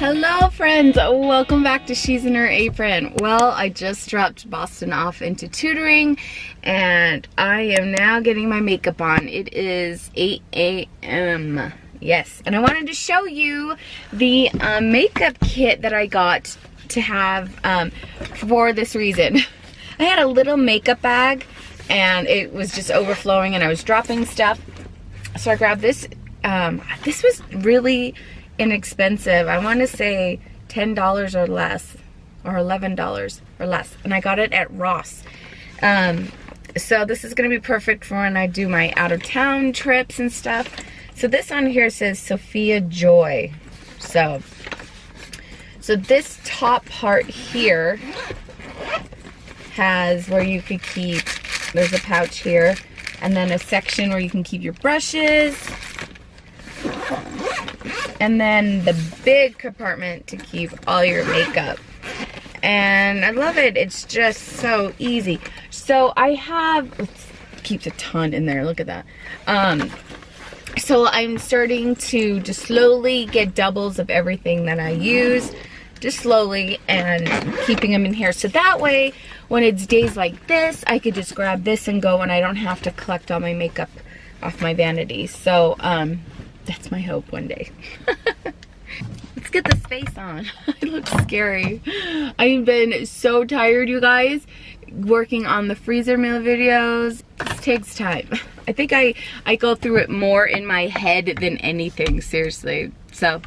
Hello friends, welcome back to She's in Her Apron. Well, I just dropped Boston off into tutoring and I am now getting my makeup on. It is 8 a.m. Yes, and I wanted to show you the makeup kit that I got to have for this reason. I had a little makeup bag and it was just overflowing and I was dropping stuff. So I grabbed this. This was really inexpensive. I want to say $10 or less, or $11 or less, and I got it at Ross. So this is going to be perfect for when I do my out-of-town trips and stuff. So this on here says Sophia Joy. So this top part here has where you could keep, there's a pouch here, and then a section where you can keep your brushes. And then the big compartment to keep all your makeup. And I love it, it's just so easy. So I have, keeps a ton in there, look at that. So I'm starting to just slowly get doubles of everything that I use, just slowly, and keeping them in here. So that way, when it's days like this, I could just grab this and go and I don't have to collect all my makeup off my vanity. So, that's my hope one day. Let's get this face on. I look scary. I've been so tired, you guys, working on the freezer meal videos. This takes time. I think I go through it more in my head than anything, seriously. So,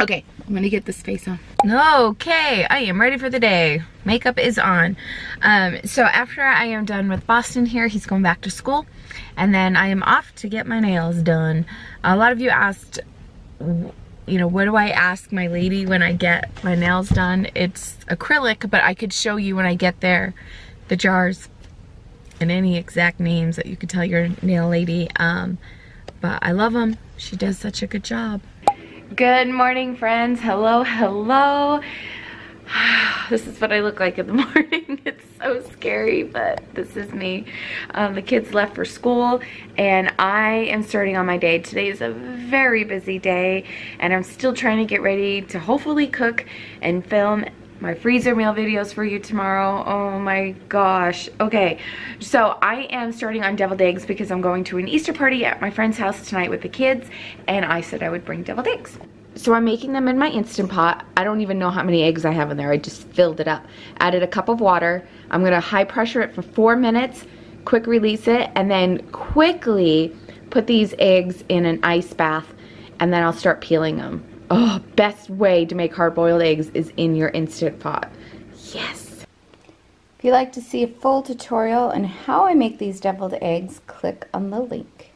okay, I'm gonna get this face on. Okay, I am ready for the day. Makeup is on. So after I am done with Boston here, he's going back to school, and then I am off to get my nails done. A lot of you asked, you know, what do I ask my lady when I get my nails done? It's acrylic, but I could show you when I get there the jars and any exact names that you could tell your nail lady. But I love them. She does such a good job. Good morning, friends. Hello, hello. This is what I look like in the morning. It's so scary, but this is me. The kids left for school and I am starting on my day. Today is a very busy day and I'm still trying to get ready to hopefully cook and film my freezer meal videos for you tomorrow. Oh my gosh. Okay, so I am starting on deviled eggs because I'm going to an Easter party at my friend's house tonight with the kids, and I said I would bring deviled eggs. So I'm making them in my Instant Pot. I don't even know how many eggs I have in there. I just filled it up. Added a cup of water. I'm gonna high pressure it for 4 minutes, quick release it, and then quickly put these eggs in an ice bath, and then I'll start peeling them. Oh, best way to make hard-boiled eggs is in your Instant Pot. Yes! If you'd like to see a full tutorial on how I make these deviled eggs, click on the link.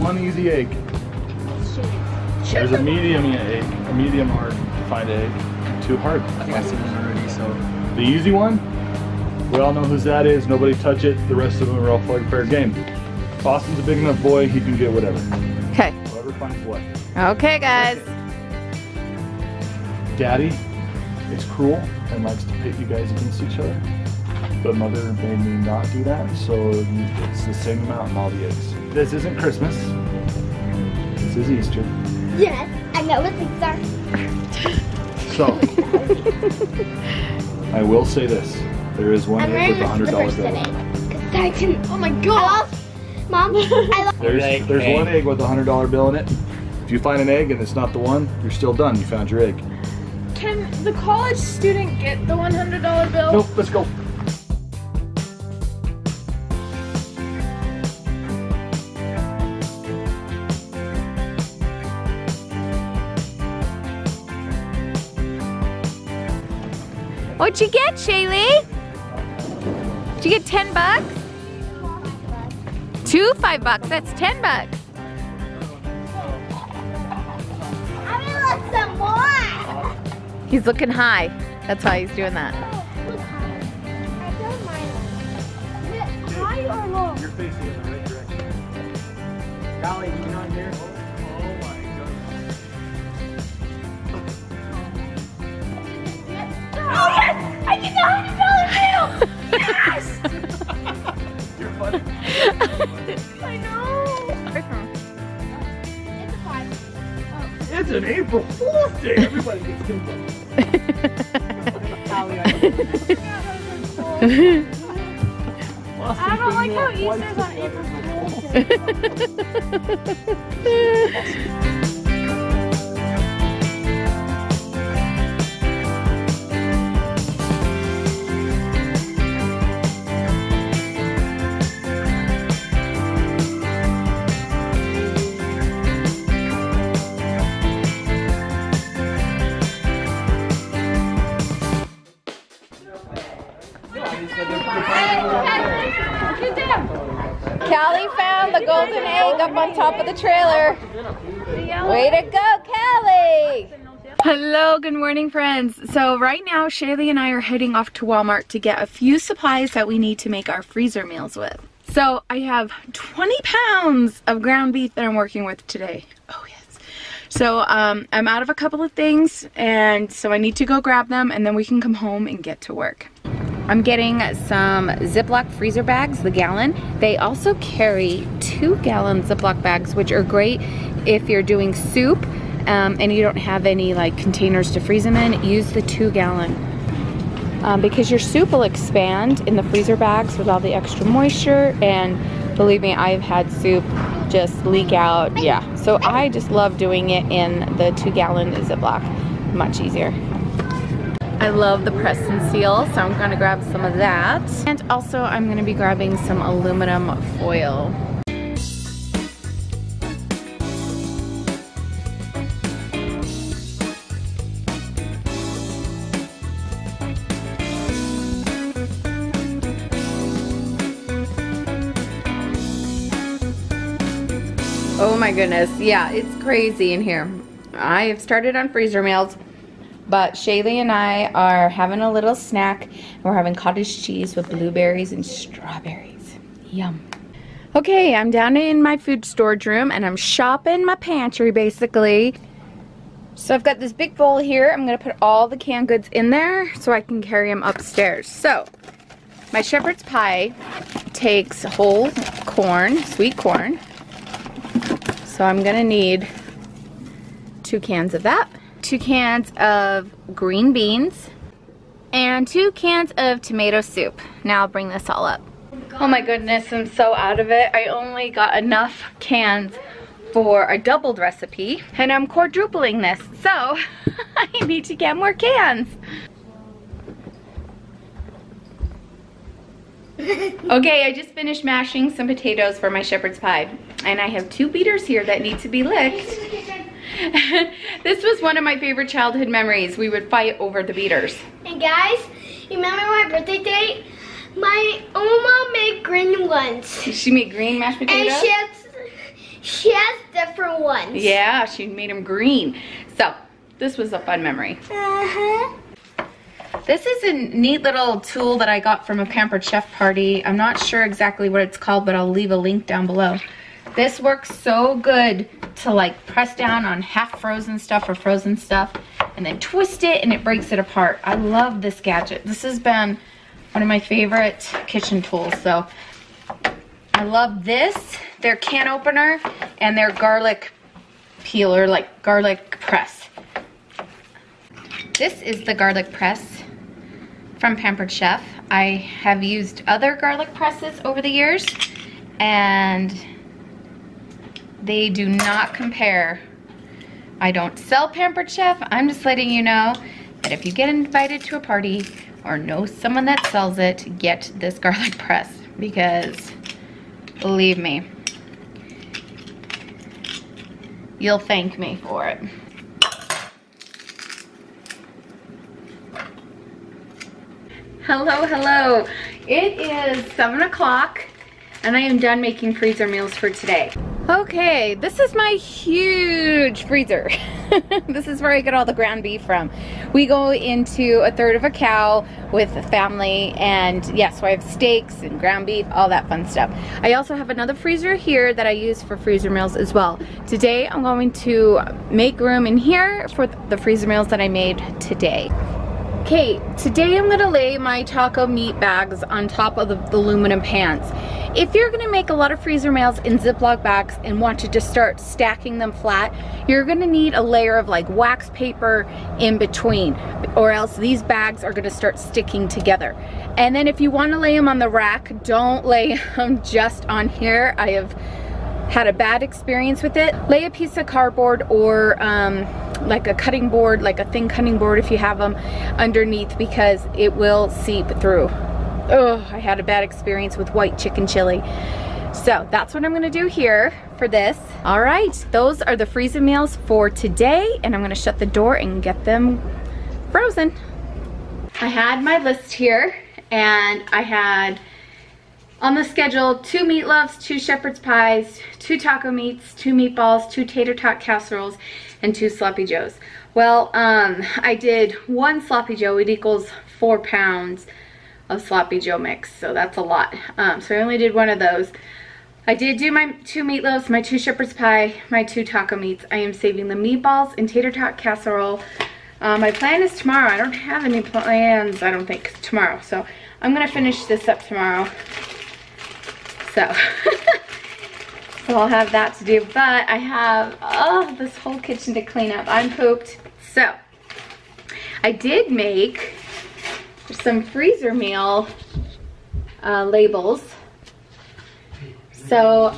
One easy egg. There's a medium egg, a medium hard to find egg, too hard. I think I've seen one already, so. The easy one, we all know whose that is, nobody touch it, the rest of them are all fair game. Boston's a big enough boy, he can get whatever. Okay. Whoever finds what. Okay, guys. Daddy is cruel and likes to pit you guys against each other, but mother made me not do that, so it's the same amount in all the eggs. This isn't Christmas. This is Easter. Yes, I know it's Easter. So, I will say this. there is one egg with $100 bill. Oh my God. Mom, I love There's one egg with $100 bill in it. If you find an egg and it's not the one, you're still done. You found your egg. Can the college student get the $100 bill? Nope, let's go. What'd you get, Shaylee? Did you get 10 bucks? 2 $5, that's 10 bucks. I want some more. He's looking high. That's why he's doing that. You're facing in the right direction. Golly, you know I'm here. Oh my God. Oh yes! I get the $100 bill! Yes! You're funny. I know. It's a 5. Oh. It's an April Fool's Day. Everybody gets 2 bucks. I don't like how Easter's on April Callie found the golden egg up on top of the trailer. Way to go, Callie! Hello, good morning, friends. So right now, Shaylee and I are heading off to Walmart to get a few supplies that we need to make our freezer meals with. So I have 20 pounds of ground beef that I'm working with today. Oh yes. So I'm out of a couple of things, and so I need to go grab them, and then we can come home and get to work. I'm getting some Ziploc freezer bags, the gallon. They also carry 2 gallon Ziploc bags, which are great if you're doing soup and you don't have any like containers to freeze them in. Use the 2 gallon because your soup will expand in the freezer bags with all the extra moisture, and believe me, I've had soup just leak out. Yeah, so I just love doing it in the 2 gallon Ziploc, much easier. I love the press and seal, so I'm gonna grab some of that. And also I'm gonna be grabbing some aluminum foil. Oh my goodness, yeah, it's crazy in here. I have started on freezer meals, but Shaylee and I are having a little snack. We're having cottage cheese with blueberries and strawberries. Yum. Okay, I'm down in my food storage room and I'm shopping my pantry basically. So I've got this big bowl here. I'm gonna put all the canned goods in there so I can carry them upstairs. So my shepherd's pie takes whole corn, sweet corn. So I'm gonna need 2 cans of that. 2 cans of green beans, and 2 cans of tomato soup. Now I'll bring this all up. Oh my goodness, I'm so out of it. I only got enough cans for a doubled recipe, and I'm quadrupling this, so I need to get more cans. Okay, I just finished mashing some potatoes for my shepherd's pie, and I have 2 beaters here that need to be licked. This was one of my favorite childhood memories. We would fight over the beaters. And guys, you remember my birthday date? My Oma made green ones. She made green mashed potatoes? And she has different ones. Yeah, she made them green. So, this was a fun memory. Uh-huh. This is a neat little tool that I got from a Pampered Chef party. I'm not sure exactly what it's called, but I'll leave a link down below. This works so good to like press down on half frozen stuff or frozen stuff and then twist it and it breaks it apart. I love this gadget. This has been one of my favorite kitchen tools. So I love this, their can opener and their garlic peeler, like garlic press. This is the garlic press from Pampered Chef. I have used other garlic presses over the years and they do not compare. I don't sell Pampered Chef. I'm just letting you know that if you get invited to a party or know someone that sells it, get this garlic press because believe me, you'll thank me for it. Hello, hello. It is 7 o'clock and I am done making freezer meals for today. Okay, this is my huge freezer. This is where I get all the ground beef from. We go into a third of a cow with the family, and yes, so I have steaks and ground beef, all that fun stuff. I also have another freezer here that I use for freezer meals as well. Today I'm going to make room in here for the freezer meals that I made today. Okay, today I'm gonna lay my taco meat bags on top of the aluminum pans. If you're gonna make a lot of freezer meals in Ziploc bags and want to just start stacking them flat, you're gonna need a layer of like wax paper in between, or else these bags are gonna start sticking together. And then if you wanna lay them on the rack, don't lay them just on here. I have had a bad experience with it. Lay a piece of cardboard or like a cutting board, like a thin cutting board if you have them, underneath, because it will seep through. Oh, I had a bad experience with white chicken chili. So that's what I'm gonna do here for this. All right, those are the freezer meals for today, and I'm gonna shut the door and get them frozen. I had my list here, and I had on the schedule 2 meatloaves, 2 shepherd's pies, 2 taco meats, 2 meatballs, 2 tater tot casseroles, and 2 sloppy joes. Well, I did 1 sloppy joe. It equals 4 pounds of sloppy joe mix, so that's a lot. So I only did 1 of those. I did do my 2 meatloaves, my 2 shepherd's pie, my 2 taco meats. I am saving the meatballs and tater tot casserole. My plan is tomorrow. I don't have any plans, I don't think, tomorrow. So I'm gonna finish this up tomorrow. So, so I'll have that to do, but I have, oh, this whole kitchen to clean up. I'm pooped. So I did make some freezer meal labels. So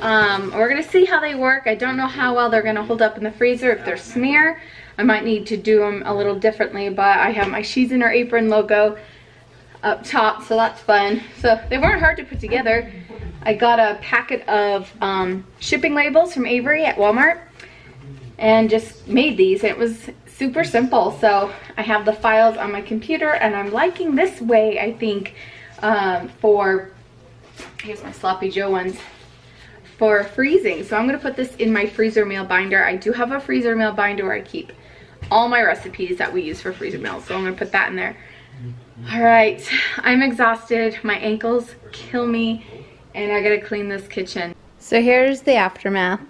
we're gonna see how they work. I don't know how well they're gonna hold up in the freezer if they're smear. I might need to do them a little differently, but I have my She's in Her Apron logo up top, so that's fun. So they weren't hard to put together. I got a packet of shipping labels from Avery at Walmart and just made these. It was super simple. So I have the files on my computer, and I'm liking this way, I think, for, here's my sloppy joe ones, for freezing. So I'm gonna put this in my freezer meal binder. I do have a freezer meal binder where I keep all my recipes that we use for freezer meals. So I'm gonna put that in there. All right, I'm exhausted. My ankles kill me. And I gotta clean this kitchen. So here's the aftermath.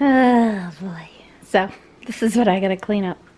Oh boy. So this is what I gotta clean up.